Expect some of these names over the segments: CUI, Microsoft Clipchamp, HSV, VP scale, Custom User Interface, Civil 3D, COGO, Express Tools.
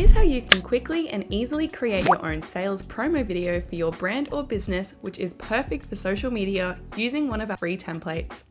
Here's how you can quickly and easily create your own sales promo video for your brand or business, which is perfect for social media using one of our free templates.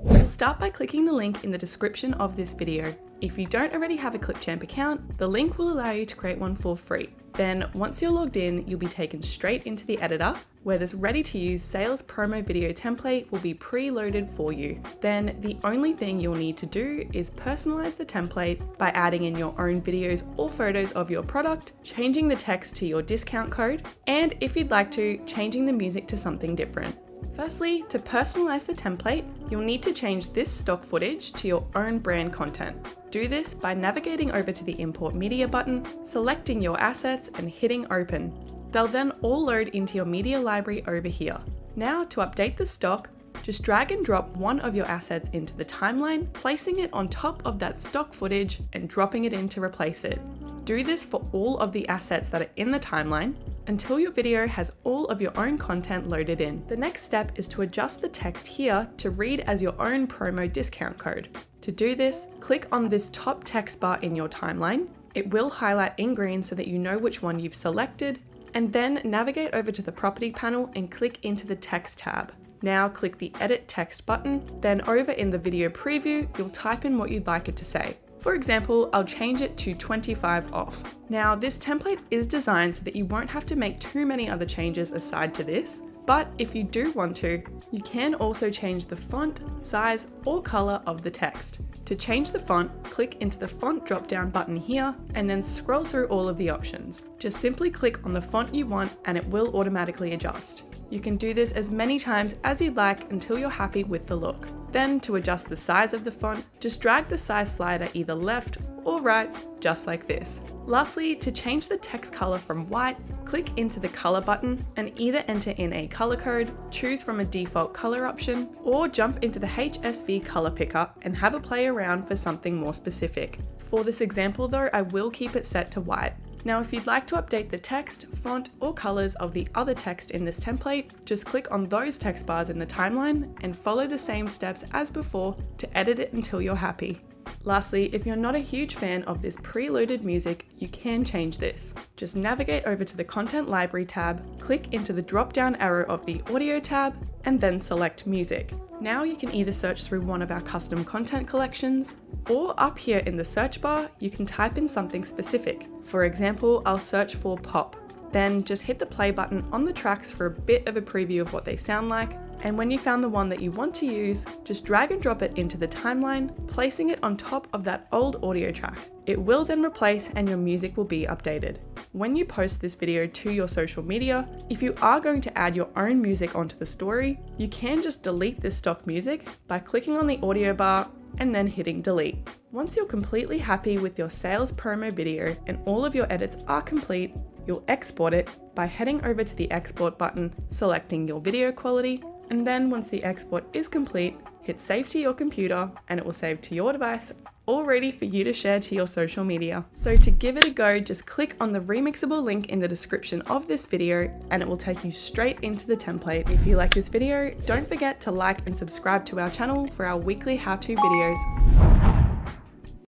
We'll start by clicking the link in the description of this video. If you don't already have a Clipchamp account, the link will allow you to create one for free. Then once you're logged in, you'll be taken straight into the editor where this ready to use sales promo video template will be preloaded for you. Then the only thing you'll need to do is personalize the template by adding in your own videos or photos of your product, changing the text to your discount code, and if you'd like to, changing the music to something different. Firstly, to personalize the template, you'll need to change this stock footage to your own brand content. Do this by navigating over to the Import Media button, selecting your assets and hitting Open. They'll then all load into your media library over here. Now to update the stock, just drag and drop one of your assets into the timeline, placing it on top of that stock footage and dropping it in to replace it. Do this for all of the assets that are in the timeline until your video has all of your own content loaded in. The next step is to adjust the text here to read as your own promo discount code. To do this, click on this top text bar in your timeline. It will highlight in green so that you know which one you've selected, and then navigate over to the property panel and click into the text tab. Now click the edit text button, then over in the video preview, you'll type in what you'd like it to say. For example, I'll change it to 25% off. Now this template is designed so that you won't have to make too many other changes aside to this, but if you do want to, you can also change the font, size, or color of the text. To change the font, click into the font drop-down button here and then scroll through all of the options. Just simply click on the font you want and it will automatically adjust. You can do this as many times as you'd like until you're happy with the look. Then to adjust the size of the font, just drag the size slider either left or right, just like this. Lastly, to change the text color from white, click into the color button and either enter in a color code, choose from a default color option, or jump into the HSV color picker and have a play around for something more specific. For this example though, I will keep it set to white. Now, if you'd like to update the text, font, or colors of the other text in this template, just click on those text bars in the timeline and follow the same steps as before to edit it until you're happy. Lastly, if you're not a huge fan of this preloaded music, you can change this. Just navigate over to the Content Library tab, click into the drop-down arrow of the Audio tab, and then select Music. Now you can either search through one of our custom content collections, or up here in the search bar, you can type in something specific. For example, I'll search for pop. Then just hit the play button on the tracks for a bit of a preview of what they sound like. And when you found the one that you want to use, just drag and drop it into the timeline, placing it on top of that old audio track. It will then replace and your music will be updated. When you post this video to your social media, if you are going to add your own music onto the story, you can just delete this stock music by clicking on the audio bar and then hitting delete. Once you're completely happy with your sales promo video and all of your edits are complete, you'll export it by heading over to the export button, selecting your video quality, and then once the export is complete, hit save to your computer and it will save to your device, all ready for you to share to your social media. So to give it a go, just click on the remixable link in the description of this video and it will take you straight into the template. If you like this video, don't forget to like and subscribe to our channel for our weekly how-to videos.